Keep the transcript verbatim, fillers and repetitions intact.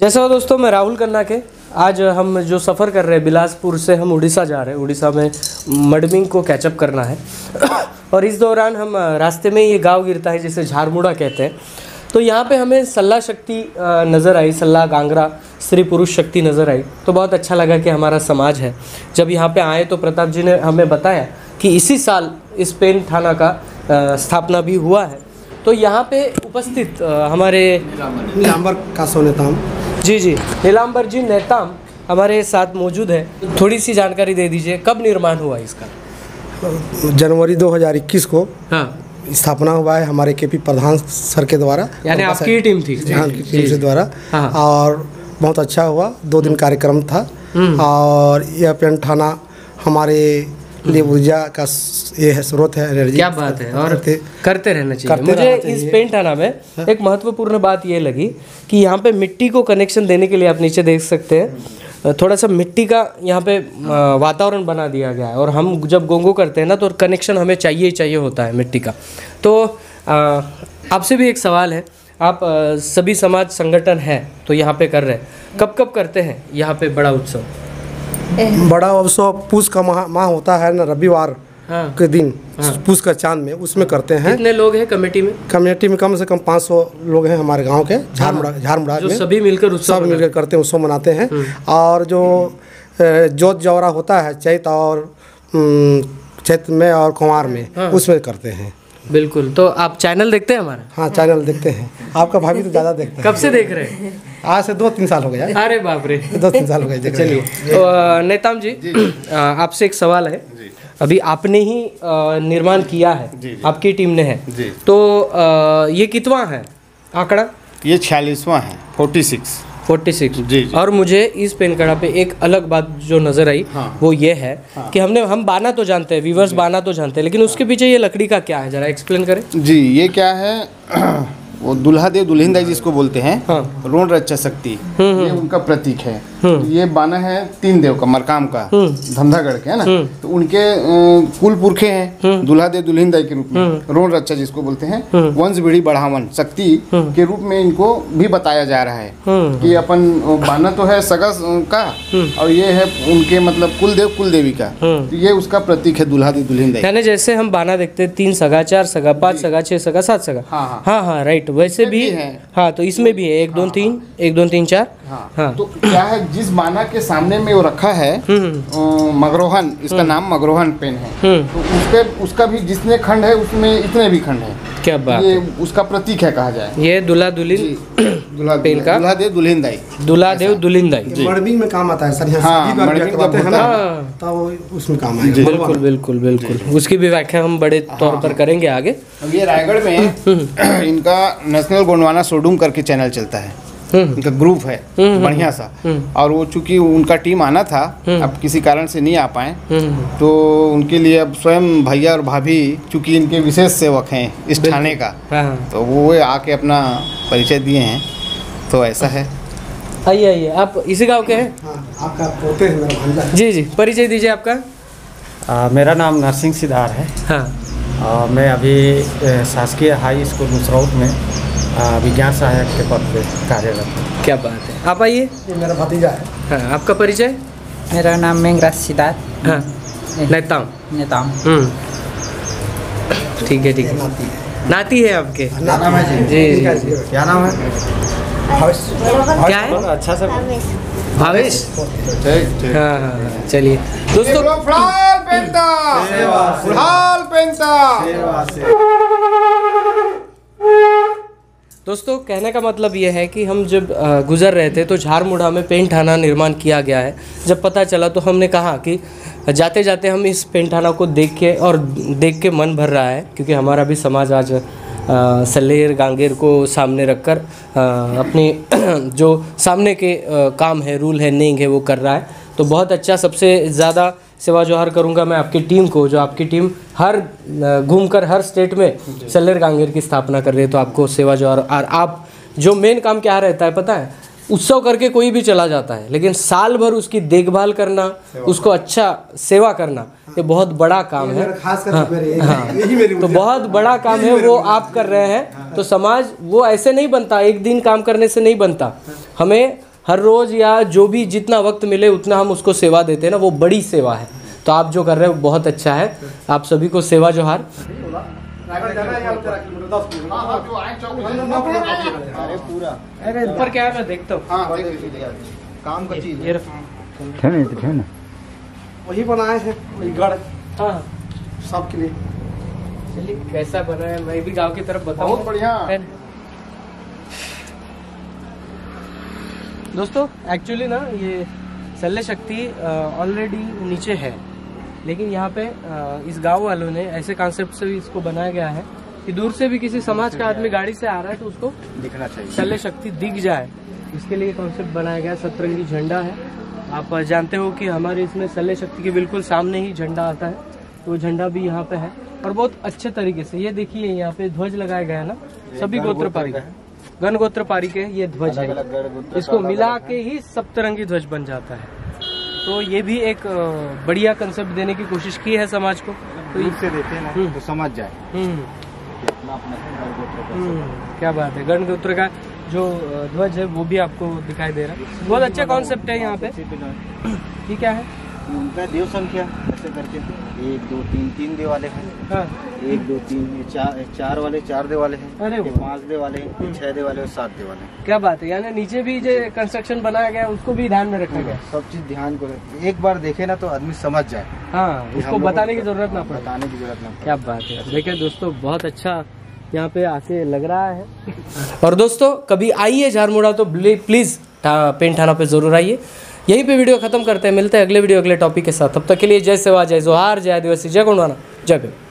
जैसे हो दोस्तों, मैं राहुल कन्ना के आज हम जो सफ़र कर रहे हैं, बिलासपुर से हम उड़ीसा जा रहे हैं। उड़ीसा में मडमिंग को कैचअप करना है और इस दौरान हम रास्ते में ये गांव गिरता है जिसे झारमुड़ा कहते हैं। तो यहाँ पे हमें सल्ला शक्ति नज़र आई, सल्ला गांगरा स्त्री पुरुष शक्ति नज़र आई। तो बहुत अच्छा लगा कि हमारा समाज है। जब यहाँ पे आए तो प्रताप जी ने हमें बताया कि इसी साल इस पेन थाना का स्थापना भी हुआ है। तो यहाँ पे उपस्थित हमारे नीलांबर का नेताम जी जी नीलांबर जी नेताम हमारे साथ मौजूद है। थोड़ी सी जानकारी दे दीजिए, कब निर्माण हुआ इसका? जनवरी दो हज़ार इक्कीस को हाँ स्थापना हुआ है हमारे केपी प्रधान सर के द्वारा, यानी आपकी टीम थी टीम से द्वारा हाँ। और बहुत अच्छा हुआ, दो दिन कार्यक्रम था और यह पेन थाना हमारे लिए ऊर्जा का ये है, स्रोत है। क्या बात है, और करते रहना चाहिए। करते मुझे रहना इस पेंट थाना में है? एक महत्वपूर्ण बात ये लगी कि यहाँ पे मिट्टी को कनेक्शन देने के लिए आप नीचे देख सकते हैं, थोड़ा सा मिट्टी का यहाँ पे वातावरण बना दिया गया है। और हम जब गोंगो करते हैं ना तो कनेक्शन हमें चाहिए ही चाहिए होता है मिट्टी का। तो आपसे भी एक सवाल है, आप सभी समाज संगठन है तो यहाँ पे कर रहे हैं, कब कब करते हैं यहाँ पे बड़ा उत्सव? बड़ा उत्सव पूष का माह माह होता है ना, रविवार हाँ, के दिन हाँ, पूष का चांद में, उसमें करते हैं। कितने लोग हैं कमेटी में? कमेटी में कम से कम पाँच सौ लोग हैं हमारे गांव के झारमुड़ा झारमुड़ा में, सभी मिलकर उत्सव सब मिलकर करते हैं, उत्सव मनाते हैं। और जो जोत जौरा होता है चैत और चैत में और कुंवार में हाँ, उसमें करते हैं। बिल्कुल। तो आप चैनल देखते हैं हमारा? हाँ चैनल देखते हैं। आपका भाभी तो ज़्यादा देखते हैं। कब से देख रहे हैं? आज से दो तीन साल हो गया। अरे बाप रे, दो तीन साल हो गए। चलिए तो नेताम जी, जी। आपसे एक सवाल है जी। अभी आपने ही निर्माण किया है जी, जी। आपकी टीम ने है जी। तो आ, ये कितवां है आंकड़ा? ये छियालीसवां है, फोर्टी सिक्स फोर्टी सिक्स जी, जी। और मुझे इस पेन कड़ा पे एक अलग बात जो नज़र आई हाँ, वो ये है हाँ, कि हमने हम बाना तो जानते हैं, व्यूवर्स बाना तो जानते हैं, लेकिन हाँ, उसके पीछे ये लकड़ी का क्या है, ज़रा एक्सप्लेन करें जी। ये क्या है? वो दुल्हा देव दुल्हिनदाई जिसको बोलते हैं हाँ, रोण रक्षा शक्ति, ये उनका प्रतीक है। ये बाना है तीन देव का, मरकाम का, धंधागढ़ के है ना, तो उनके कुल पुरखे हैं दुल्हा देव दुल्हिनदाई के रूप में। रोण रक्षा जिसको बोलते हैं, वंश बीढ़ी बढ़ावन शक्ति के रूप में इनको भी बताया जा रहा है कि अपन बाना तो है सगा का और ये है उनके मतलब कुलदेव कुल देवी का, ये उसका प्रतीक है दुल्हा देव दुल्हिनदाई। जैसे हम बाना देखते हैं तीन सगा, चार सगा, पाँच सगा, छह सगा, सात सगा, हाँ हाँ हाँ राइट, वैसे भी, भी है हाँ, तो इसमें भी है एक हाँ, दो तीन एक दो तीन चार हाँ, हाँ। तो क्या है, जिस बाना के सामने में वो रखा है मगरोहन, इसका नाम मगरोहन पेन है, तो उसके उसका भी जितने खंड है उसमें इतने भी खंड है। क्या बात, ये उसका प्रतीक है कहा जाए। ये दुल्हा दुल्हन दुल्हा पेन का दुल्हा देव दुल्हिनदाई दुल्हा देव दुल्हिनदाई मड़बिंग में काम आता है सर, उसमें काम आता है। बिल्कुल बिल्कुल बिल्कुल, उसकी भी व्याख्या हम बड़े तौर पर करेंगे आगे। ये रायगढ़ में इनका नेशनल गोंडवाना सोडूम करके चैनल चलता है, इनका ग्रुप है बढ़िया सा, और वो चूंकि उनका टीम आना था, अब किसी कारण से नहीं आ पाए, तो उनके लिए अब स्वयं भैया और भाभी चूंकि इनके विशेष सेवक हैं इस थाने का, तो वो आके अपना परिचय दिए हैं। तो ऐसा है। आइए आइए, आप इसी गांव के हैं? आपका पोते हैं जी जी, परिचय दीजिए आपका। आ, मेरा नाम नरसिंह सिद्धार है हाँ। मैं अभी शासकीय हाई स्कूल मुसरौत में विज्ञान सहायक के पद पे कार्यरत। क्या बात है, आप आइए। ये मेरा भतीजा है हाँ, आपका परिचय? मेरा नाम मेंगराज सिद्धार हाँ, नेताम नेताम ठीक है ठीक है। नाती है, नाती है आपके? नाम है जी जी। क्या नाम है? भावेश। क्या है? अच्छा सर भावेश हाँ हाँ। चलिए दोस्तों, दोस्तों कहने का मतलब यह है कि हम जब गुजर रहे थे तो झारमुड़ा में पेन थाना निर्माण किया गया है। जब पता चला तो हमने कहा कि जाते जाते हम इस पेन थाना को देख के और देख के मन भर रहा है, क्योंकि हमारा भी समाज आज सल्लेर गांगेर को सामने रखकर अपने जो सामने के आ, काम है, रूल है, नेंग है, वो कर रहा है। तो बहुत अच्छा। सबसे ज़्यादा सेवा जोहर करूंगा मैं आपकी टीम को, जो आपकी टीम हर घूमकर हर स्टेट में सल्लेर गांगेर की स्थापना कर रही है। तो आपको सेवा जोहर। और आप जो मेन काम क्या रहता है पता है, उत्सव करके कोई भी चला जाता है, लेकिन साल भर उसकी देखभाल करना, उसको अच्छा सेवा करना, ये बहुत बड़ा काम है। खास हाँ, हाँ, तो बहुत बड़ा काम है वो आप कर रहे हैं। तो समाज वो ऐसे नहीं बनता, एक दिन काम करने से नहीं बनता। हमें हर रोज़ या जो भी जितना वक्त मिले उतना हम उसको सेवा देते हैं ना, वो बड़ी सेवा है। तो आप जो कर रहे हो बहुत अच्छा है, आप सभी को सेवा जोहार। अरे ऊपर क्या है मैं देखता काम का चीज़ है, वही बनाए हैं गढ़ सबके लिए। चलिए कैसा बना है मैं भी गांव की तरफ बताऊँ। बहुत बढ़िया दोस्तों, एक्चुअली ना ये सल्ले शक्ति ऑलरेडी नीचे है, लेकिन यहाँ पे इस गांव वालों ने ऐसे कॉन्सेप्ट से भी इसको बनाया गया है कि दूर से भी किसी समाज का आदमी गाड़ी से आ रहा है तो उसको दिखना चाहिए, सल्ले शक्ति दिख जाए, इसके लिए कॉन्सेप्ट बनाया गया। सतरंगी झंडा है, आप जानते हो कि हमारे इसमें सल्ले शक्ति के बिल्कुल सामने ही झंडा आता है, तो झंडा भी यहाँ पे है और बहुत अच्छे तरीके से। ये देखिए यहाँ पे ध्वज लगाया गया है ना, सभी गोत्र पारी का, गण गोत्र पारी के ये ध्वज है, इसको मिला के ही सप्तरंगी ध्वज बन जाता है। तो ये भी एक बढ़िया कंसेप्ट देने की कोशिश की है समाज को, तो इससे देते हैं तो समझ जाए क्या बात है। गण गोत्र का जो ध्वज है वो भी आपको दिखाई दे रहा है, बहुत अच्छा कॉन्सेप्ट है यहाँ पे। ये क्या है उनका देव संख्या ऐसे करके एक दो तीन तीन देव वाले हैं, एक दो तीन चार चार वाले चार देव वाले हैं, अरे पाँच देव वाले हैं, छह देव वाले और सात देव वाले हैं। क्या बात है, यानी नीचे भी जो कंस्ट्रक्शन बनाया गया उसको भी ध्यान में रखा गया, सब चीज ध्यान को एक बार देखे ना तो आदमी समझ जाए। हाँ, उसको बताने की जरूरत ना पड़े, बताने की जरूरत ना पड़े। क्या बात है। देखिये दोस्तों, बहुत अच्छा यहाँ पे आके लग रहा है। और दोस्तों कभी आइए झारमुड़ा तो प्लीज पेन थाना पे जरूर आइए। यहीं पे वीडियो खत्म करते हैं, मिलते हैं अगले वीडियो अगले टॉपिक के साथ। तब तक के लिए जय सेवा, जय जोहार, जय आदिवासी, जय गोंडवाना, जय।